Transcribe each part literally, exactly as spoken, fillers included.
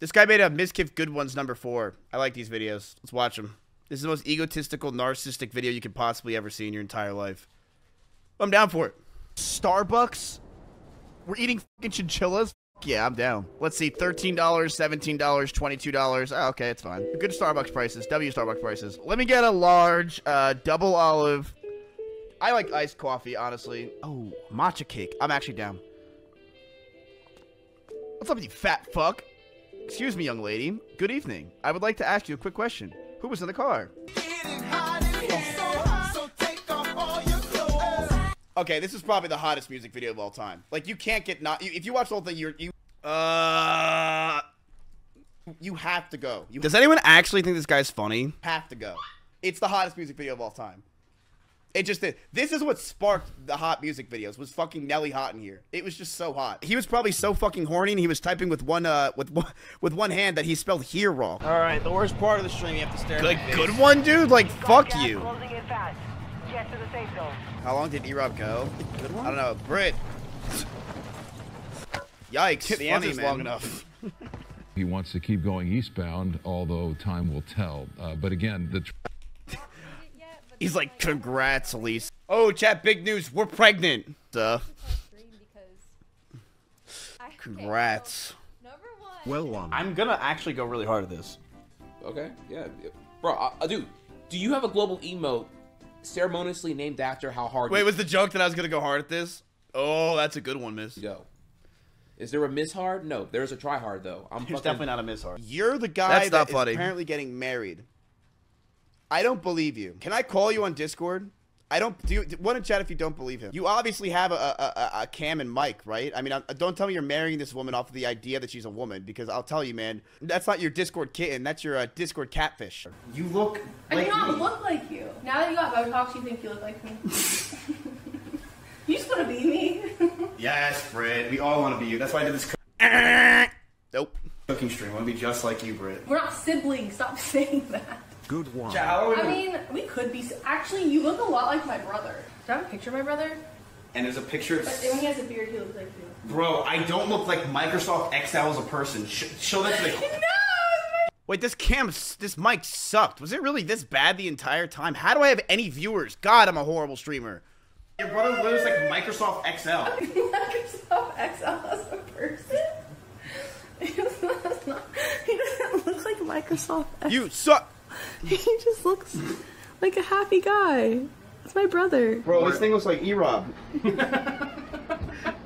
This guy made a Mizkif Good Ones number four. I like these videos. Let's watch them. This is the most egotistical, narcissistic video you could possibly ever see in your entire life. I'm down for it. Starbucks? We're eating fucking chinchillas? Yeah, I'm down. Let's see, thirteen dollars, seventeen dollars, twenty-two dollars. Oh, okay, it's fine. Good Starbucks prices, W Starbucks prices. Let me get a large, uh, double olive. I like iced coffee, honestly. Oh, matcha cake. I'm actually down. What's up with you, fat fuck? Excuse me, young lady. Good evening. I would like to ask you a quick question. Who was in the car? Okay, this is probably the hottest music video of all time. Like, you can't get not- you, if you watch the whole thing, you're- you- Uh... You have to go. You Does anyone actually think this guy's funny? Have to go. It's the hottest music video of all time. It just did. This is what sparked the hot music videos, was fucking Nelly hot in here. It was just so hot. He was probably so fucking horny, and he was typing with one, uh, with one, with one hand that he spelled here wrong. Alright, the worst part of the stream, you have to stare good, at Good one, dude? Like, fuck you. Get to the safe zone. How long did E-Rob go? Good one? I don't know. Brit. Yikes. The funny, answer's man. Long enough. He wants to keep going eastbound, although time will tell. Uh, but again, the... Tr He's like, congrats, Elise. Oh, chat, big news. We're pregnant. Duh. Congrats. Well, um, I'm gonna actually go really hard at this. Okay. Yeah. Bro, I, I, dude, do you have a global emote ceremoniously named after how hard? Wait, was the joke that I was gonna go hard at this? Oh, that's a good one, miss. Yo, is there a miss hard? No, there's a try hard though. I'm fucking... definitely not a miss hard. You're the guy that's that is funny. Apparently getting married. I don't believe you. Can I call you on Discord? I don't. Do you want to chat if you don't believe him? You obviously have a a, a, a Cam and Mike, right? I mean, I, don't tell me you're marrying this woman off of the idea that she's a woman, because I'll tell you, man, that's not your Discord kitten. That's your uh, Discord catfish. You look. Like I do not me. Look like you. Now that you got Botox, you think you look like me. You just want to be me. Yes, Britt. We all want to be you. That's why I did this. Nope. Cooking stream. I want to be just like you, Britt. We're not siblings. Stop saying that. Good one. I mean, we could be. Actually, you look a lot like my brother. Do I have a picture of my brother? And there's a picture of... But when he has a beard, he looks like you. Bro, I don't look like Microsoft Excel as a person. Sh show that to me. No! Wait, this cam, this mic sucked. Was it really this bad the entire time? How do I have any viewers? God, I'm a horrible streamer. Your brother looks like Microsoft Excel. Microsoft Excel as a person? He doesn't, not, he doesn't look like Microsoft Excel. You suck. He just looks like a happy guy. That's my brother. Bro, this thing looks like E-Rob.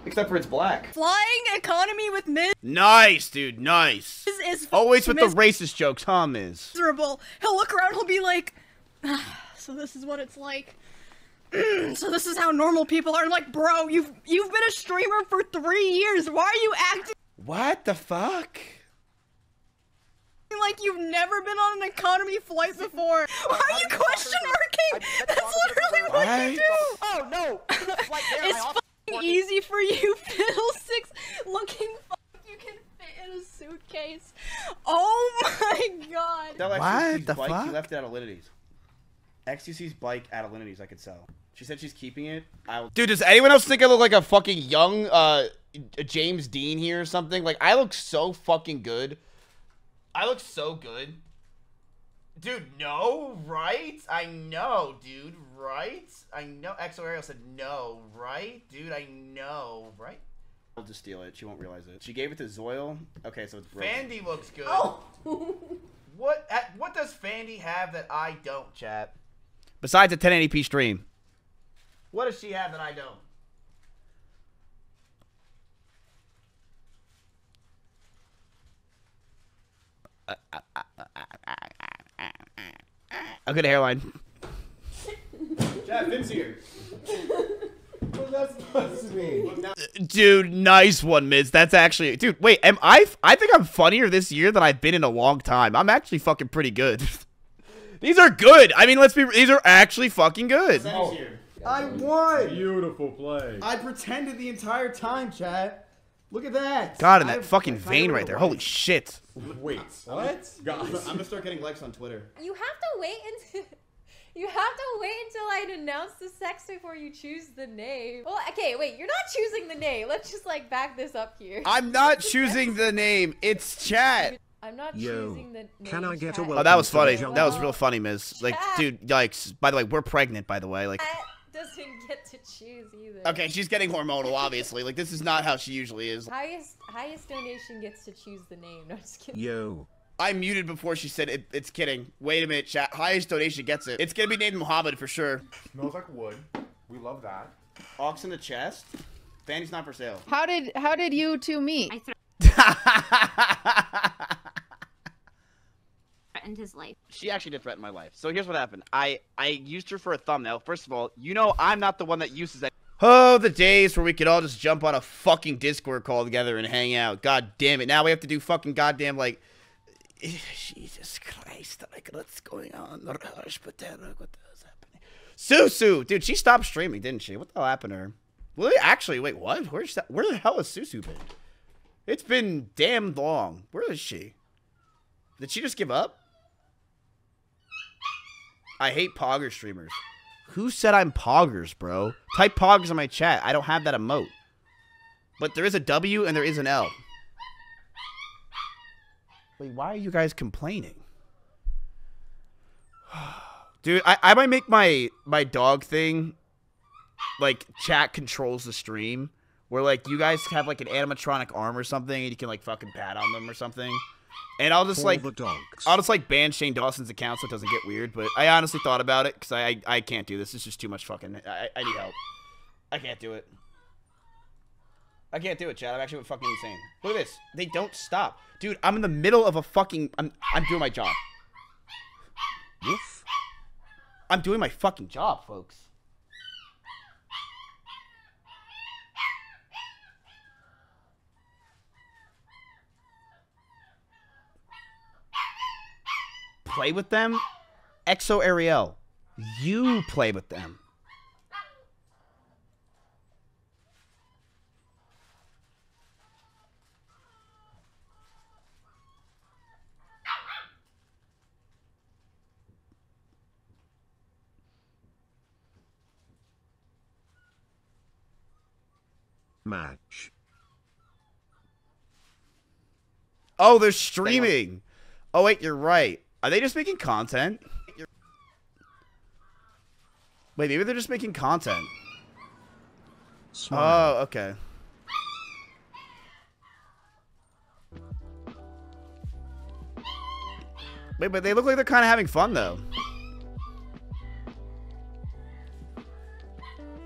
Except for it's black. Flying economy with Miz. Nice, dude, nice. Is, is always with Miz the racist jokes, huh, Miz? Miserable. He'll look around, he'll be like, ah, so this is what it's like. Mm, so this is how normal people are. I'm like, bro, you've, you've been a streamer for three years. Why are you acting? What the fuck? Like you've never been on an economy flight before. Why are you question marking? That's literally what you do. Oh no! It's fucking easy for you, fiddlesticks. Looking fuck, you can fit in a suitcase. Oh my god! What the fuck? She left at Alinity's. X T C's bike at Alinity's. I could sell. She said she's keeping it. I'll... Dude, does anyone else think I look like a fucking young uh James Dean here or something? Like I look so fucking good. I look so good. Dude, no, right? I know, dude, right? I know. X O Ariel said no, right? Dude, I know, right? I'll just steal it. She won't realize it. She gave it to Zoyle. Okay, so it's broken. Fandy looks good. Oh! What What does Fandy have that I don't, chat? Besides a ten eighty p stream. What does she have that I don't? A good hairline. Chad, Vince here. What's that supposed to mean? Dude, nice one, Miz. That's actually... Dude, wait, am I... I think I'm funnier this year than I've been in a long time. I'm actually fucking pretty good. These are good. I mean, let's be... These are actually fucking good. Oh, I won. Beautiful play. I pretended the entire time, Chad. Look at that! God, in that I've, fucking vein right there. Way. Holy shit. Wait, what? I'm gonna start getting likes on Twitter. You have to wait until You have to wait until I announce the sex before you choose the name. Well, okay, wait, you're not choosing the name. Let's just like back this up here. I'm not choosing the name. It's chat. I'm not Yo, choosing the name. Can I get chat. a Oh, that was funny. Well, that was real funny, Miz. Like, dude, like, by the way, we're pregnant, by the way. Like, Chat doesn't get to choose either. Okay, she's getting hormonal, obviously. Like, this is not how she usually is. Highest, highest donation gets to choose the name. No, I'm just kidding. Yo. I muted before she said it, it's kidding. Wait a minute, chat. Highest donation gets it. It's gonna be named Muhammad for sure. Smells like wood. We love that. Ox in the chest. Fandy's not for sale. How did how did you two meet? I threatened his life. She actually did threaten my life. So here's what happened. I I used her for a thumbnail. First of all, you know I'm not the one that uses that. Oh, the days where we could all just jump on a fucking Discord call together and hang out. God damn it. Now we have to do fucking goddamn like. Jesus Christ, like, what's going on? What the hell's happening? Susu! Dude, she stopped streaming, didn't she? What the hell happened to her? Well, actually, wait, what? Where's that? Where the hell has Susu been? It's been damn long. Where is she? Did she just give up? I hate Pogger streamers. Who said I'm Poggers, bro? Type Poggers in my chat. I don't have that emote. But there is a W and there is an L. Why are you guys complaining? Dude, I, I might make my my dog thing like chat controls the stream where like you guys have like an animatronic arm or something and you can like fucking pat on them or something. And I'll just All like the dogs. I'll just like ban Shane Dawson's account so it doesn't get weird, but I honestly thought about it because I, I I can't do this. It's just too much fucking I, I need help. I can't do it. I can't do it, chat. I'm actually went fucking insane. Look at this. They don't stop. Dude, I'm in the middle of a fucking... I'm, I'm doing my job. Woof. I'm doing my fucking job, folks. Play with them? Exo Ariel. You play with them. Match. Oh, they're streaming. Oh wait, you're right. Are they just making content? Wait, maybe they're just making content. Smile. Oh, okay. Wait, but they look like they're kind of having fun though.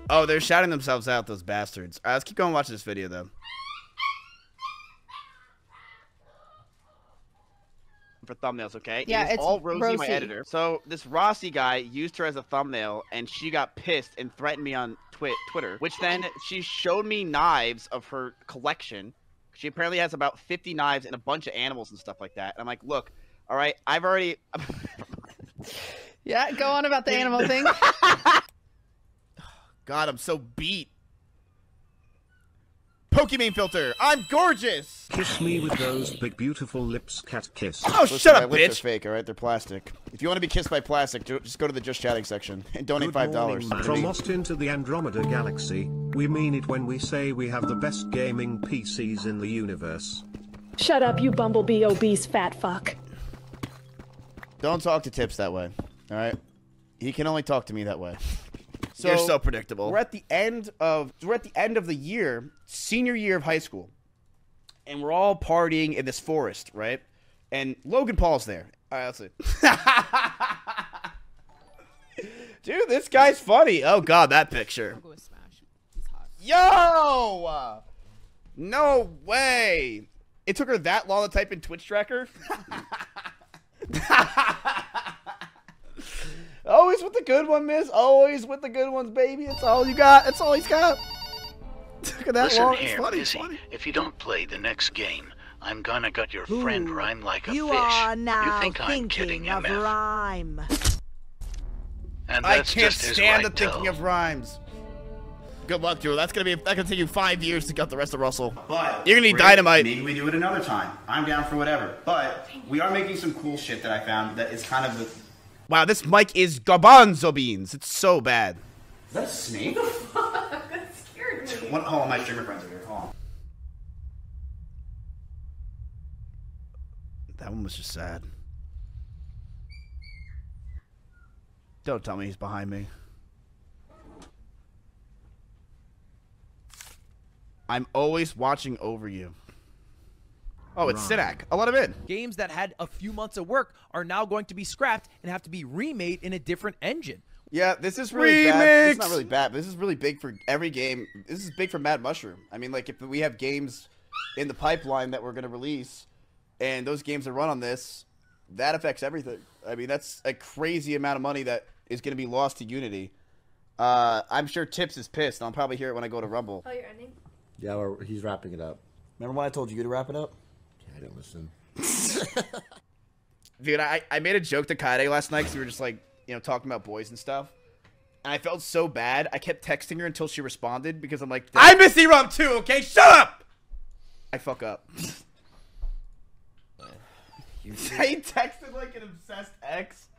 Oh, they're shouting themselves out, those bastards. All right, let's keep going and watch this video, though. For thumbnails, okay? Yeah, it it's all Rosie, Rosie, my editor. So this Rossi guy used her as a thumbnail, and she got pissed and threatened me on twi Twitter, which then she showed me knives of her collection. She apparently has about fifty knives and a bunch of animals and stuff like that. And I'm like, look, all right, I've already... Yeah, go on about the animal thing. God, I'm so beat. Pokemon filter. I'm gorgeous. Kiss me with those big, beautiful lips, cat kiss. Oh, Listen, shut up, my bitch. Lips are fake, all right? They're plastic. If you want to be kissed by plastic, just go to the Just Chatting section and donate Good morning, five dollars. From Austin to the Andromeda galaxy, we mean it when we say we have the best gaming P Cs in the universe. Shut up, you bumblebee obese fat fuck. Don't talk to Tips that way, all right? He can only talk to me that way. So You're so predictable. We're at the end of we're at the end of the year, senior year of high school, and we're all partying in this forest, right? And Logan Paul's there. All right, let's see. Dude, this guy's funny. Oh God, that picture. I'll go with Smash. He's hot. Yo! No way! It took her that long to type in Twitch tracker. Always with the good one, miss. Always with the good ones, baby. It's all you got. That's all he's got. Look at that. Listen here, Mizzy. If you don't play the next game, I'm gonna gut your Ooh, friend rhyme like a you fish. Are now you think I'm kidding, M F? Rhyme. And that's I can't just stand right the thinking though. of rhymes. Good luck, dude. That's gonna be that's gonna take you five years to gut the rest of Russell. But you're gonna need dynamite. Maybe we do it another time. I'm down for whatever. But we are making some cool shit that I found that is kind of the Wow, this mic is garbanzo beans. It's so bad. Is that a snake? That scared me. One, oh, my streamer friends are here. Hold on. That one was just sad. Don't tell me he's behind me. I'm always watching over you. Oh, it's Sinek. A lot of it. Games that had a few months of work are now going to be scrapped and have to be remade in a different engine. Yeah, this is really Remix. bad. It's not really bad, but this is really big for every game. This is big for Mad Mushroom. I mean, like, if we have games in the pipeline that we're going to release and those games are run on this, that affects everything. I mean, that's a crazy amount of money that is going to be lost to Unity. Uh, I'm sure Tips is pissed. I'll probably hear it when I go to Rumble. Oh, you're ending? Yeah, we're, he's wrapping it up. Remember when I told you to wrap it up? Yeah, I didn't listen. Dude, I, I made a joke to Kaede last night because we were just like, you know, talking about boys and stuff. And I felt so bad. I kept texting her until she responded because I'm like, I miss E ROM too, okay? Shut up! I fuck up. You I texted like an obsessed ex.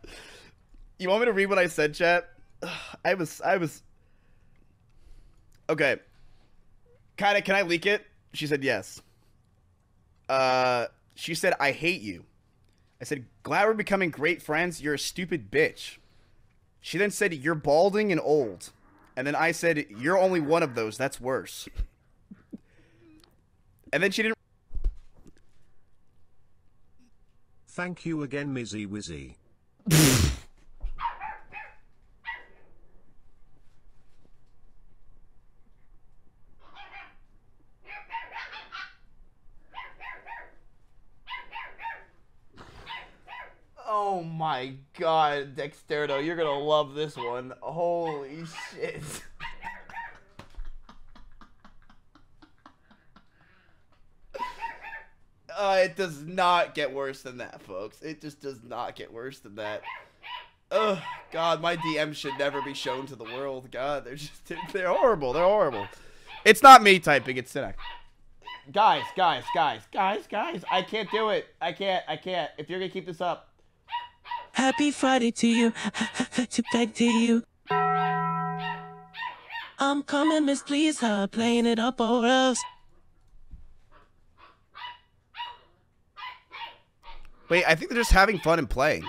You want me to read what I said, chat? I was, I was. Okay. Kaede, can I leak it? She said yes. Uh, she said, I hate you. I said, glad we're becoming great friends. You're a stupid bitch. She then said, you're balding and old. And then I said, you're only one of those. That's worse. And then she didn't. Thank you again, Mizzy Wizzy. Oh my god, Dexterito, you're gonna love this one. Holy shit. Uh, it does not get worse than that, folks. It just does not get worse than that. Oh god, my D Ms should never be shown to the world. God, they're just, they're horrible. They're horrible. It's not me typing, it's Sinek. Guys, guys, guys, guys, guys, I can't do it. I can't, I can't. If you're gonna keep this up. Happy Friday to you, to back to you. I'm coming, miss, please, her, playing it up or else. Wait, I think they're just having fun and playing.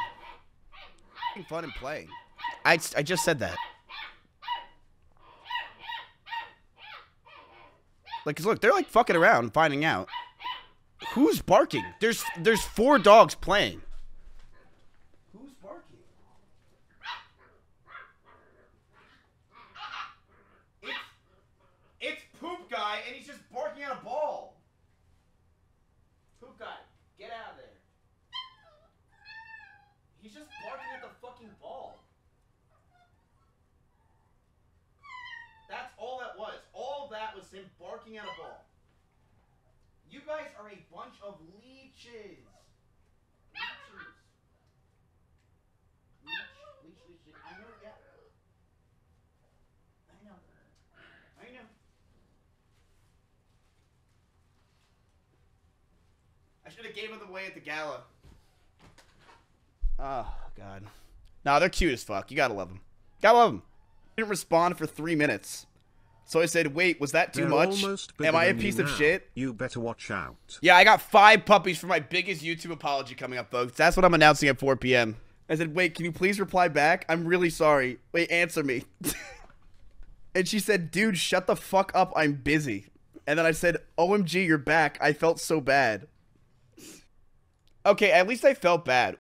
Having fun and playing. I, I just said that. Like, 'cause look, they're like fucking around, finding out. Who's barking? There's, there's four dogs playing. Guy, and he's just barking at a ball. Poop guy, get out of there. He's just barking at the fucking ball. That's all that was. All that was him barking at a ball. You guys are a bunch of leeches. Leeches. Leech, leech, leech, leech. I know, yeah. I know. I know. I should have gave them away at the gala. Oh, God. Nah, they're cute as fuck. You gotta love them. Gotta love them. I didn't respond for three minutes. So I said, wait, was that too they're much? Am I a piece of now. shit? You better watch out. Yeah, I got five puppies for my biggest YouTube apology coming up, folks. That's what I'm announcing at four P M I said, wait, can you please reply back? I'm really sorry. Wait, answer me. And she said, dude, shut the fuck up. I'm busy. And then I said, O M G, you're back. I felt so bad. Okay, at least I felt bad.